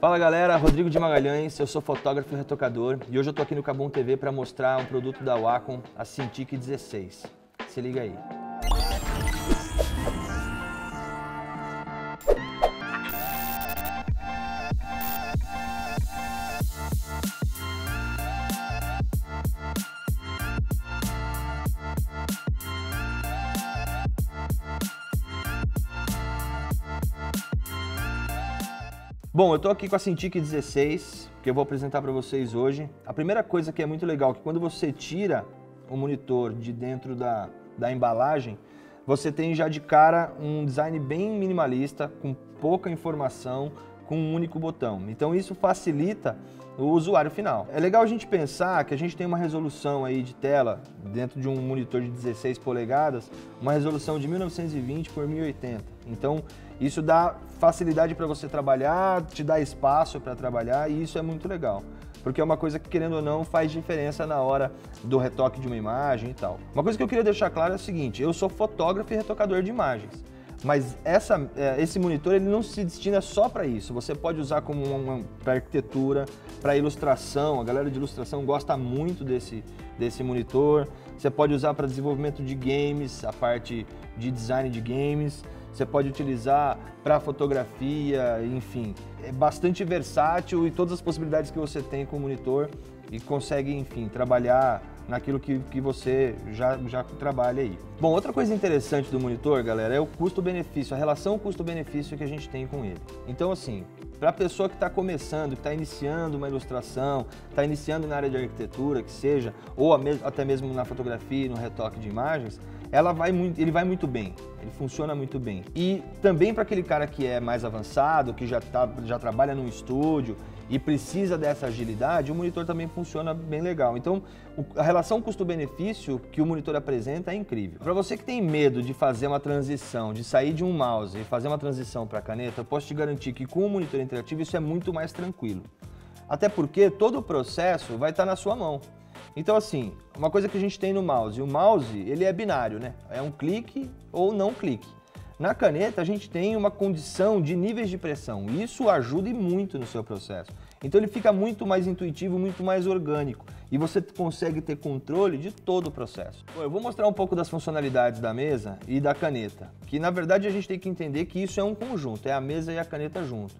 Fala galera, Rodrigo de Magalhães, eu sou fotógrafo e retocador e hoje eu tô aqui no Kabum TV para mostrar um produto da Wacom, a Cintiq 16. Se liga aí. Bom, eu tô aqui com a Cintiq 16, que eu vou apresentar para vocês hoje. A primeira coisa que é muito legal é que quando você tira o monitor de dentro da embalagem, você tem já de cara um design bem minimalista, com pouca informação, com um único botão. Então isso facilita o usuário final. É legal a gente pensar que a gente tem uma resolução aí de tela, dentro de um monitor de 16 polegadas, uma resolução de 1920 por 1080. Então isso dá facilidade para você trabalhar, te dá espaço para trabalhar e isso é muito legal. Porque é uma coisa que, querendo ou não, faz diferença na hora do retoque de uma imagem e tal. Uma coisa que eu queria deixar claro é o seguinte, eu sou fotógrafo e retocador de imagens. Mas esse monitor ele não se destina só para isso, você pode usar como para arquitetura, para ilustração, a galera de ilustração gosta muito desse monitor, você pode usar para desenvolvimento de games, a parte de design de games, você pode utilizar para fotografia, enfim, é bastante versátil e todas as possibilidades que você tem com o monitor e consegue, enfim, trabalhar naquilo que você já trabalha aí. Bom, outra coisa interessante do monitor, galera, é o custo-benefício, a relação custo-benefício que a gente tem com ele. Então, assim, para a pessoa que está começando, que está iniciando uma ilustração, está iniciando na área de arquitetura, que seja, ou até mesmo na fotografia, no retoque de imagens, ele vai muito bem, ele funciona muito bem. E também para aquele cara que é mais avançado, que já trabalha num estúdio e precisa dessa agilidade, o monitor também funciona bem legal. Então, a relação custo-benefício que o monitor apresenta é incrível. Para você que tem medo de fazer uma transição, de sair de um mouse e fazer uma transição para a caneta, eu posso te garantir que com o monitor interativo isso é muito mais tranquilo. Até porque todo o processo vai estar na sua mão. Então assim, uma coisa que a gente tem no mouse, o mouse ele é binário, né? É um clique ou não clique. Na caneta a gente tem uma condição de níveis de pressão, isso ajuda e muito no seu processo. Então ele fica muito mais intuitivo, muito mais orgânico e você consegue ter controle de todo o processo. Bom, eu vou mostrar um pouco das funcionalidades da mesa e da caneta, que na verdade a gente tem que entender que isso é um conjunto, é a mesa e a caneta junto.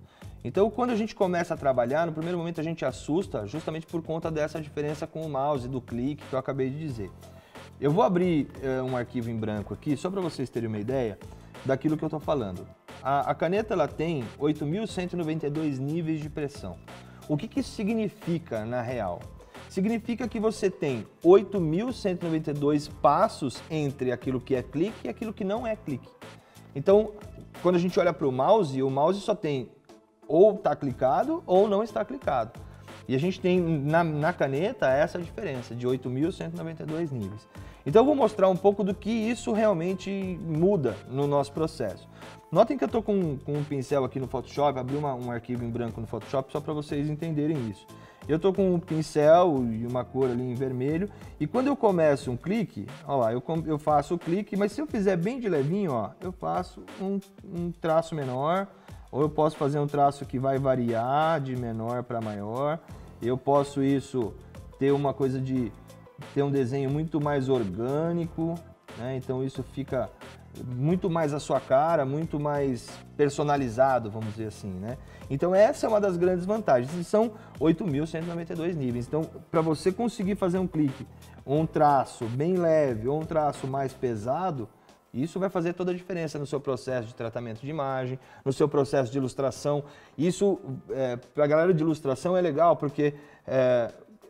Então, quando a gente começa a trabalhar, no primeiro momento a gente assusta justamente por conta dessa diferença com o mouse, do clique que eu acabei de dizer. Eu vou abrir um arquivo em branco aqui, só para vocês terem uma ideia daquilo que eu estou falando. A caneta ela tem 8.192 níveis de pressão. O que isso significa na real? Significa que você tem 8.192 passos entre aquilo que é clique e aquilo que não é clique. Então, quando a gente olha para o mouse só tem ou está clicado ou não está clicado. E a gente tem na caneta essa diferença de 8.192 níveis. Então eu vou mostrar um pouco do que isso realmente muda no nosso processo. Notem que eu estou com um pincel aqui no Photoshop, abri um arquivo em branco no Photoshop só para vocês entenderem isso. Eu estou com um pincel e uma cor ali em vermelho e quando eu começo um clique, ó lá, eu faço o clique, mas se eu fizer bem de levinho, ó, eu faço um traço menor, ou eu posso fazer um traço que vai variar de menor para maior, eu posso isso ter uma coisa de ter um desenho muito mais orgânico, né? Então isso fica muito mais a sua cara, muito mais personalizado, vamos dizer assim, né? Então essa é uma das grandes vantagens, e são 8.192 níveis, então para você conseguir fazer um clique, ou um traço bem leve ou um traço mais pesado, isso vai fazer toda a diferença no seu processo de tratamento de imagem, no seu processo de ilustração. Isso, para a galera de ilustração, é legal porque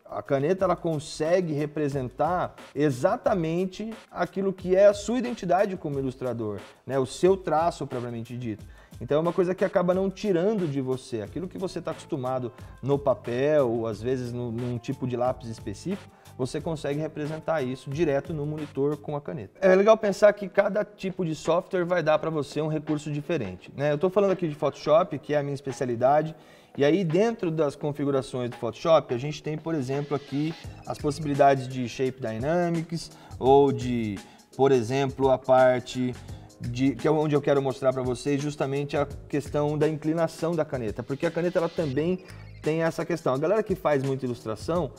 a caneta ela consegue representar exatamente aquilo que é a sua identidade como ilustrador, né? O seu traço propriamente dito. Então é uma coisa que acaba não tirando de você aquilo que você está acostumado no papel ou às vezes num tipo de lápis específico. Você consegue representar isso direto no monitor com a caneta. É legal pensar que cada tipo de software vai dar para você um recurso diferente, né? Eu estou falando aqui de Photoshop, que é a minha especialidade, e aí dentro das configurações do Photoshop, a gente tem, por exemplo, aqui as possibilidades de Shape Dynamics, ou de, por exemplo, a parte que é onde eu quero mostrar para vocês justamente a questão da inclinação da caneta, porque a caneta ela também tem essa questão. A galera que faz muita ilustração,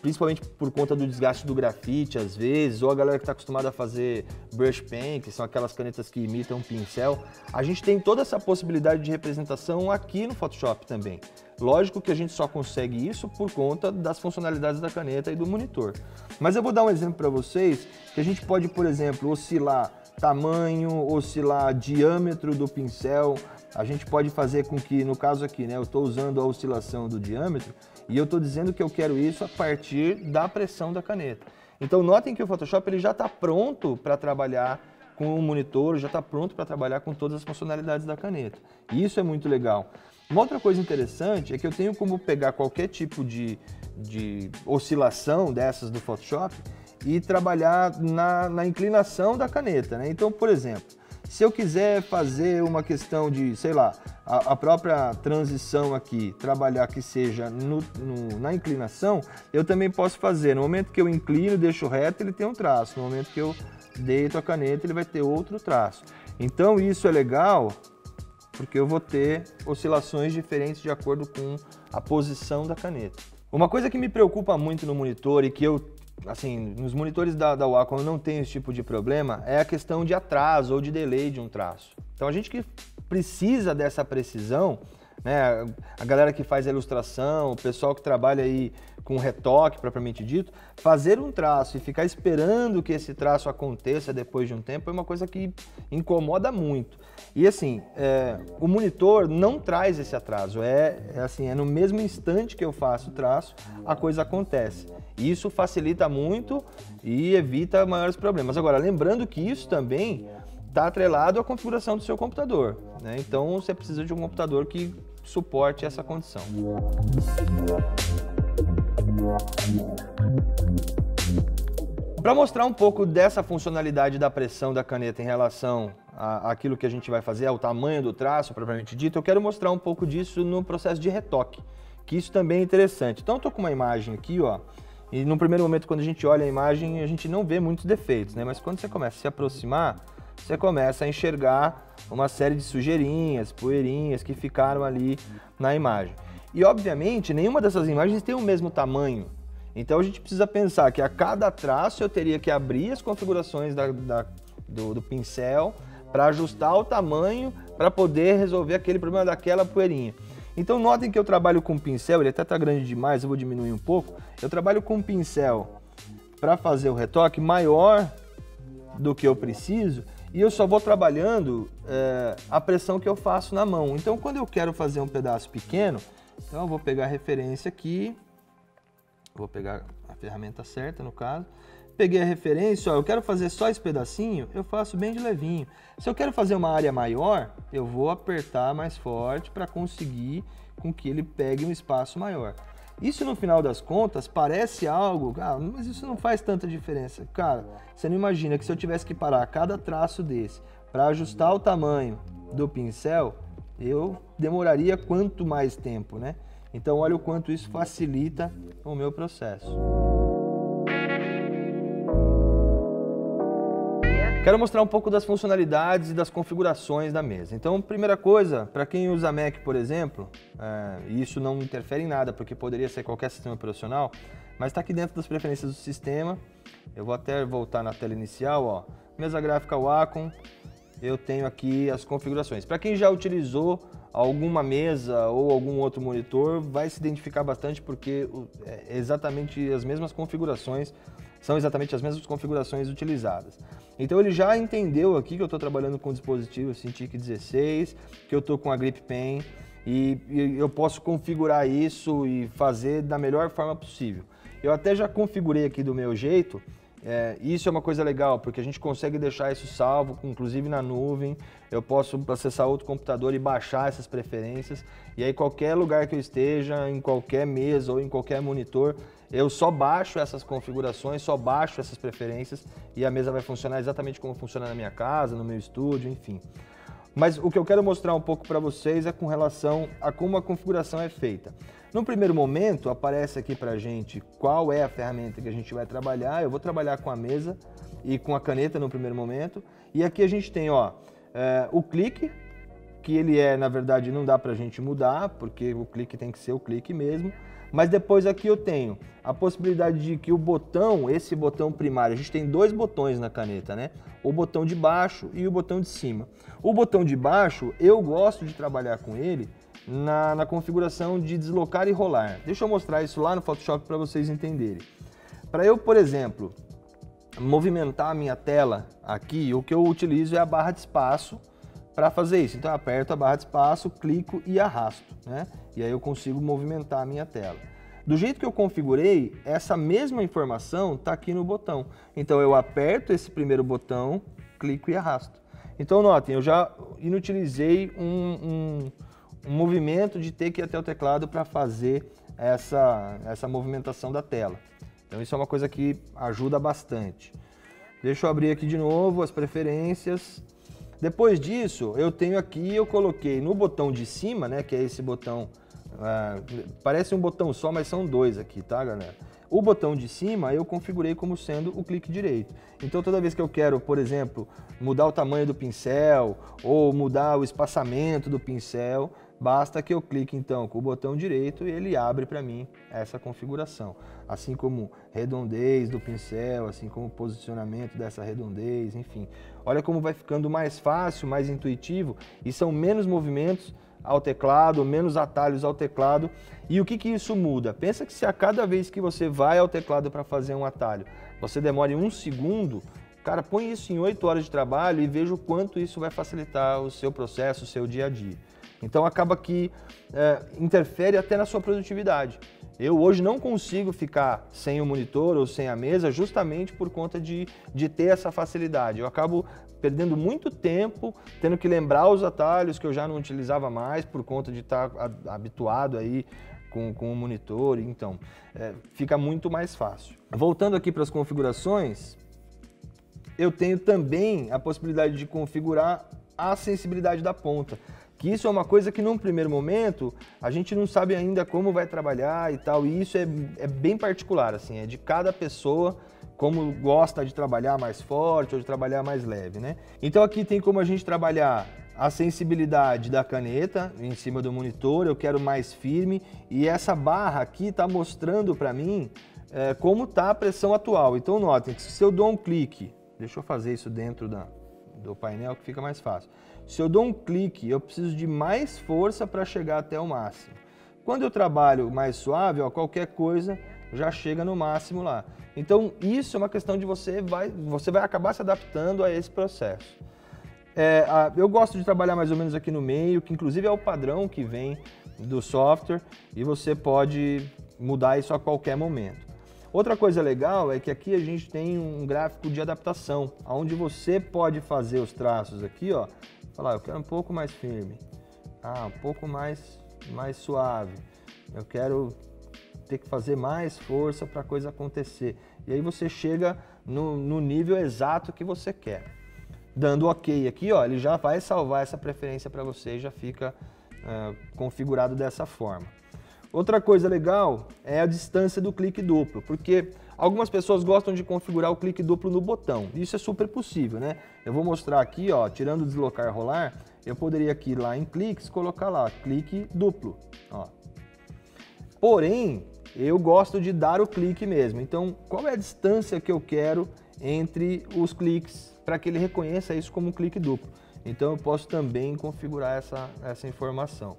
principalmente por conta do desgaste do grafite às vezes, ou a galera que está acostumada a fazer brush pen, que são aquelas canetas que imitam um pincel, a gente tem toda essa possibilidade de representação aqui no Photoshop também. Lógico que a gente só consegue isso por conta das funcionalidades da caneta e do monitor. Mas eu vou dar um exemplo para vocês, que a gente pode, por exemplo, oscilar tamanho, oscilar diâmetro do pincel. A gente pode fazer com que, no caso aqui, né, eu estou usando a oscilação do diâmetro e eu estou dizendo que eu quero isso a partir da pressão da caneta. Então notem que o Photoshop ele já está pronto para trabalhar com o monitor, já está pronto para trabalhar com todas as funcionalidades da caneta. E isso é muito legal. Uma outra coisa interessante é que eu tenho como pegar qualquer tipo de oscilação dessas do Photoshop e trabalhar na inclinação da caneta, né? Então, por exemplo, se eu quiser fazer uma questão de, sei lá, a própria transição aqui, trabalhar que seja na inclinação, eu também posso fazer. No momento que eu inclino, deixo reto, ele tem um traço. No momento que eu deito a caneta, ele vai ter outro traço. Então, isso é legal, porque eu vou ter oscilações diferentes de acordo com a posição da caneta. Uma coisa que me preocupa muito no monitor e que eu, assim, nos monitores da Wacom eu não tenho esse tipo de problema, é a questão de atraso ou de delay de um traço. Então a gente que precisa dessa precisão, né, a galera que faz a ilustração, o pessoal que trabalha aí com retoque propriamente dito, fazer um traço e ficar esperando que esse traço aconteça depois de um tempo é uma coisa que incomoda muito. E assim, o monitor não traz esse atraso, é no mesmo instante que eu faço o traço, a coisa acontece. Isso facilita muito e evita maiores problemas. Agora, lembrando que isso também está atrelado à configuração do seu computador, né? Então você precisa de um computador que suporte essa condição. Para mostrar um pouco dessa funcionalidade da pressão da caneta em relação àquilo que a gente vai fazer, ao tamanho do traço propriamente dito, eu quero mostrar um pouco disso no processo de retoque, que isso também é interessante. Então eu estou com uma imagem aqui, ó. E no primeiro momento, quando a gente olha a imagem, a gente não vê muitos defeitos, né? Mas quando você começa a se aproximar, você começa a enxergar uma série de sujeirinhas, poeirinhas que ficaram ali na imagem. E, obviamente, nenhuma dessas imagens tem o mesmo tamanho. Então, a gente precisa pensar que a cada traço eu teria que abrir as configurações do pincel para ajustar o tamanho para poder resolver aquele problema daquela poeirinha. Então notem que eu trabalho com pincel, ele até está grande demais, eu vou diminuir um pouco. Eu trabalho com pincel para fazer o retoque maior do que eu preciso e eu só vou trabalhando a pressão que eu faço na mão. Então quando eu quero fazer um pedaço pequeno, então eu vou pegar a referência aqui, vou pegar a ferramenta certa no caso. Peguei a referência, ó, eu quero fazer só esse pedacinho, eu faço bem de levinho. Se eu quero fazer uma área maior, eu vou apertar mais forte para conseguir com que ele pegue um espaço maior. Isso no final das contas parece algo, ah, mas isso não faz tanta diferença. Cara, você não imagina que se eu tivesse que parar cada traço desse para ajustar o tamanho do pincel, eu demoraria quanto mais tempo, né? Então olha o quanto isso facilita o meu processo. Quero mostrar um pouco das funcionalidades e das configurações da mesa. Então, primeira coisa, para quem usa Mac, por exemplo, isso não interfere em nada, porque poderia ser qualquer sistema operacional, mas está aqui dentro das preferências do sistema. Eu vou até voltar na tela inicial, ó, mesa gráfica Wacom, eu tenho aqui as configurações. Para quem já utilizou alguma mesa ou algum outro monitor, vai se identificar bastante, porque são exatamente as mesmas configurações utilizadas. Então ele já entendeu aqui que eu estou trabalhando com o dispositivo Cintiq 16, que eu estou com a Grip Pen e eu posso configurar isso e fazer da melhor forma possível. Eu até já configurei aqui do meu jeito, isso é uma coisa legal, porque a gente consegue deixar isso salvo, inclusive na nuvem. Eu posso acessar outro computador e baixar essas preferências, e aí qualquer lugar que eu esteja, em qualquer mesa ou em qualquer monitor, eu só baixo essas configurações, só baixo essas preferências e a mesa vai funcionar exatamente como funciona na minha casa, no meu estúdio, enfim. Mas o que eu quero mostrar um pouco para vocês é com relação a como a configuração é feita. No primeiro momento, aparece aqui para a gente qual é a ferramenta que a gente vai trabalhar. Eu vou trabalhar com a mesa e com a caneta no primeiro momento. E aqui a gente tem, ó, o clique, que ele é, na verdade, não dá pra gente mudar, porque o clique tem que ser o clique mesmo. Mas depois aqui eu tenho a possibilidade de que o botão, esse botão primário, a gente tem dois botões na caneta, né? O botão de baixo e o botão de cima. O botão de baixo, eu gosto de trabalhar com ele na configuração de deslocar e rolar. Deixa eu mostrar isso lá no Photoshop para vocês entenderem. Para eu, por exemplo, movimentar a minha tela aqui, o que eu utilizo é a barra de espaço para fazer isso. Então eu aperto a barra de espaço, clico e arrasto, né? E aí eu consigo movimentar a minha tela. Do jeito que eu configurei, essa mesma informação está aqui no botão. Então eu aperto esse primeiro botão, clico e arrasto. Então notem, eu já inutilizei um movimento de ter que ir até o teclado para fazer essa movimentação da tela. Então isso é uma coisa que ajuda bastante. Deixa eu abrir aqui de novo as preferências. Depois disso, eu tenho aqui, eu coloquei no botão de cima, né, que é esse botão, parece um botão só, mas são dois aqui, tá, galera? O botão de cima eu configurei como sendo o clique direito. Então toda vez que eu quero, por exemplo, mudar o tamanho do pincel ou mudar o espaçamento do pincel, basta que eu clique então com o botão direito e ele abre para mim essa configuração. Assim como redondez do pincel, assim como posicionamento dessa redondez, enfim. Olha como vai ficando mais fácil, mais intuitivo, e são menos movimentos ao teclado, menos atalhos ao teclado. E o que que isso muda? Pensa que se a cada vez que você vai ao teclado para fazer um atalho, você demore um segundo, cara, põe isso em 8 horas de trabalho e veja o quanto isso vai facilitar o seu processo, o seu dia a dia. Então acaba que interfere até na sua produtividade. Eu hoje não consigo ficar sem o monitor ou sem a mesa justamente por conta de ter essa facilidade. Eu acabo perdendo muito tempo, tendo que lembrar os atalhos que eu já não utilizava mais por conta de estar habituado aí com o monitor, então fica muito mais fácil. Voltando aqui para as configurações, eu tenho também a possibilidade de configurar a sensibilidade da ponta, que isso é uma coisa que num primeiro momento a gente não sabe ainda como vai trabalhar e tal, e isso é bem particular, assim, é de cada pessoa, como gosta de trabalhar mais forte ou de trabalhar mais leve, né? Então aqui tem como a gente trabalhar a sensibilidade da caneta em cima do monitor, eu quero mais firme, e essa barra aqui está mostrando para mim como está a pressão atual. Então notem que se eu dou um clique, deixa eu fazer isso dentro do painel que fica mais fácil, se eu dou um clique eu preciso de mais força para chegar até o máximo. Quando eu trabalho mais suave, ó, qualquer coisa já chega no máximo lá. Então isso é uma questão de você vai acabar se adaptando a esse processo. Eu gosto de trabalhar mais ou menos aqui no meio, que inclusive é o padrão que vem do software e você pode mudar isso a qualquer momento. Outra coisa legal é que aqui a gente tem um gráfico de adaptação, onde você pode fazer os traços aqui, ó, falar, eu quero um pouco mais firme, um pouco mais suave, eu quero ter que fazer mais força para a coisa acontecer. E aí você chega no nível exato que você quer. Dando OK aqui, ó, ele já vai salvar essa preferência para você e já fica configurado dessa forma. Outra coisa legal é a distância do clique duplo, porque algumas pessoas gostam de configurar o clique duplo no botão. Isso é super possível, né? Eu vou mostrar aqui, ó, tirando o deslocar e rolar, eu poderia aqui lá em cliques colocar lá, clique duplo, ó. Porém, eu gosto de dar o clique mesmo. Então, qual é a distância que eu quero entre os cliques para que ele reconheça isso como um clique duplo? Então, eu posso também configurar essa informação.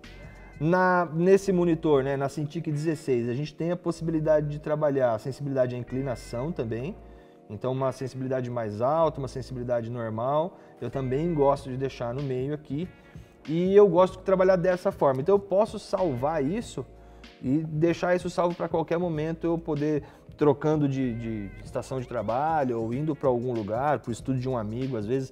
Nesse monitor, né, na Cintiq 16, a gente tem a possibilidade de trabalhar a sensibilidade à inclinação também. Então, uma sensibilidade mais alta, uma sensibilidade normal. Eu também gosto de deixar no meio aqui. E eu gosto de trabalhar dessa forma. Então, eu posso salvar isso e deixar isso salvo para qualquer momento eu poder, trocando de estação de trabalho ou indo para algum lugar, para o estúdio de um amigo. Às vezes,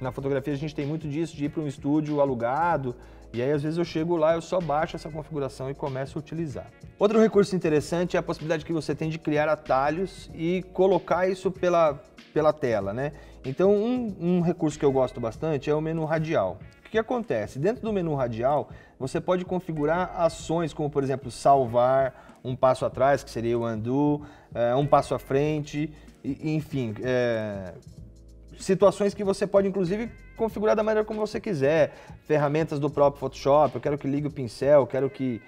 na fotografia a gente tem muito disso, de ir para um estúdio alugado, e aí às vezes eu chego lá, eu só baixo essa configuração e começo a utilizar. Outro recurso interessante é a possibilidade que você tem de criar atalhos e colocar isso pela tela, né? Então um recurso que eu gosto bastante é o menu radial. O que acontece? Dentro do menu radial, você pode configurar ações como, por exemplo, salvar, um passo atrás, que seria o undo, um passo à frente, enfim, situações que você pode, inclusive, configurar da maneira como você quiser. Ferramentas do próprio Photoshop, eu quero que ligue o pincel, eu quero que...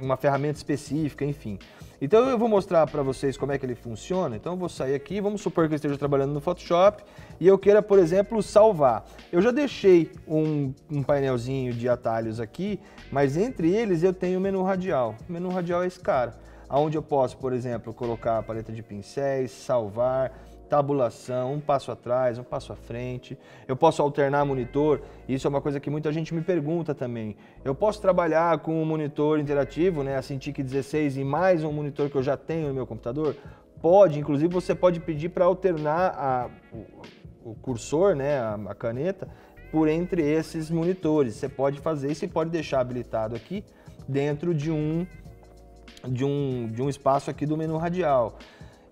uma ferramenta específica, enfim. Então eu vou mostrar para vocês como é que ele funciona. Então eu vou sair aqui, vamos supor que eu esteja trabalhando no Photoshop e eu queira, por exemplo, salvar. Eu já deixei um painelzinho de atalhos aqui, mas entre eles eu tenho o menu radial. O menu radial é esse cara, onde eu posso, por exemplo, colocar a paleta de pincéis, salvar, tabulação, um passo atrás, um passo à frente. Eu posso alternar monitor, isso é uma coisa que muita gente me pergunta também. Eu posso trabalhar com um monitor interativo, né, a Cintiq 16 e mais um monitor que eu já tenho no meu computador? Pode, inclusive você pode pedir para alternar o cursor, né, a caneta, por entre esses monitores. Você pode fazer isso e pode deixar habilitado aqui dentro de um espaço aqui do menu radial.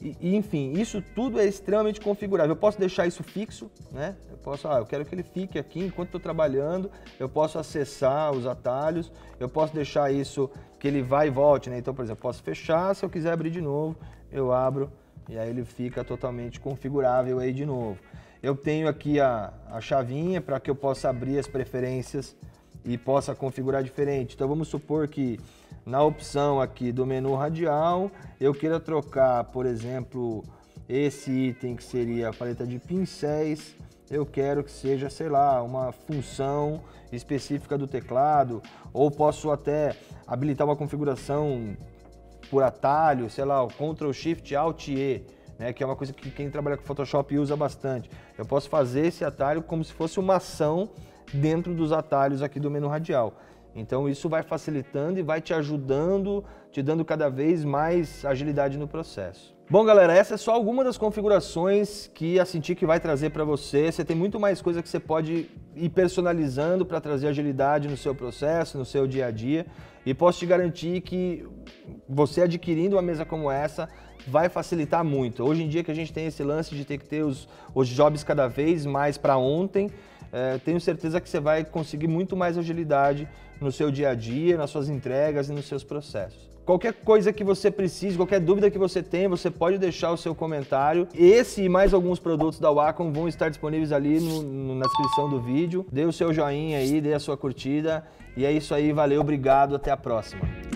E, enfim, isso tudo é extremamente configurável. Eu posso deixar isso fixo, né? Eu posso, eu quero que ele fique aqui enquanto estou trabalhando, eu posso acessar os atalhos, eu posso deixar isso que ele vai e volte, né? Então, por exemplo, posso fechar, se eu quiser abrir de novo, eu abro e aí ele fica totalmente configurável aí de novo. Eu tenho aqui a chavinha para que eu possa abrir as preferências e possa configurar diferente. Então, vamos supor que na opção aqui do menu radial, eu queira trocar, por exemplo, esse item que seria a paleta de pincéis, eu quero que seja, sei lá, uma função específica do teclado, ou posso até habilitar uma configuração por atalho, sei lá, o Ctrl Shift Alt E, né, que é uma coisa que quem trabalha com Photoshop usa bastante. Eu posso fazer esse atalho como se fosse uma ação dentro dos atalhos aqui do menu radial. Então isso vai facilitando e vai te ajudando, te dando cada vez mais agilidade no processo. Bom, galera, essa é só alguma das configurações que a Cintiq vai trazer para você. Você tem muito mais coisa que você pode ir personalizando para trazer agilidade no seu processo, no seu dia a dia. E posso te garantir que você adquirindo uma mesa como essa vai facilitar muito. Hoje em dia que a gente tem esse lance de ter que ter os jobs cada vez mais para ontem, tenho certeza que você vai conseguir muito mais agilidade no seu dia a dia, nas suas entregas e nos seus processos. Qualquer coisa que você precise, qualquer dúvida que você tenha, você pode deixar o seu comentário. Esse e mais alguns produtos da Wacom vão estar disponíveis ali na descrição do vídeo. Dê o seu joinha aí, dê a sua curtida. E é isso aí, valeu, obrigado, até a próxima.